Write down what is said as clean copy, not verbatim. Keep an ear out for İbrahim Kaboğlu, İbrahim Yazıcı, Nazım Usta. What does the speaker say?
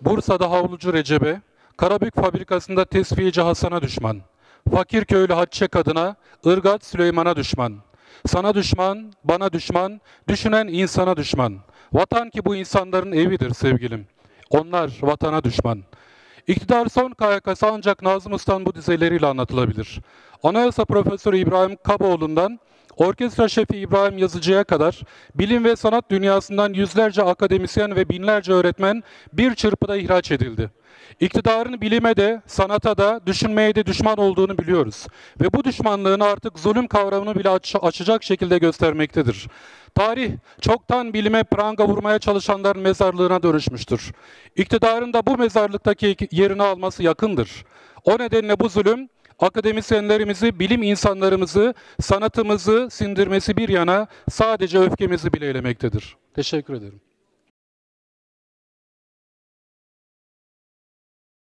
Bursa'da havlucu Recep'e, Karabük fabrikasında tesviyeci Hasan'a düşman, fakir köylü Hatice kadına, ırgat Süleyman'a düşman, sana düşman, bana düşman, düşünen insana düşman. Vatan ki bu insanların evidir sevgilim. Onlar vatana düşman. İktidar son kayakası ancak Nazım Usta'nın bu dizeleriyle anlatılabilir. Anayasa Profesörü İbrahim Kaboğlu'ndan orkestra şefi İbrahim Yazıcı'ya kadar bilim ve sanat dünyasından yüzlerce akademisyen ve binlerce öğretmen bir çırpıda ihraç edildi. İktidarın bilime de, sanata da, düşünmeye de düşman olduğunu biliyoruz. Ve bu düşmanlığını artık zulüm kavramını bile açacak şekilde göstermektedir. Tarih çoktan bilime pranga vurmaya çalışanların mezarlığına dönüşmüştür. İktidarın da bu mezarlıktaki yerini alması yakındır. O nedenle bu zulüm, akademisyenlerimizi, bilim insanlarımızı, sanatımızı sindirmesi bir yana sadece öfkemizi bile elemektedir. Teşekkür ederim.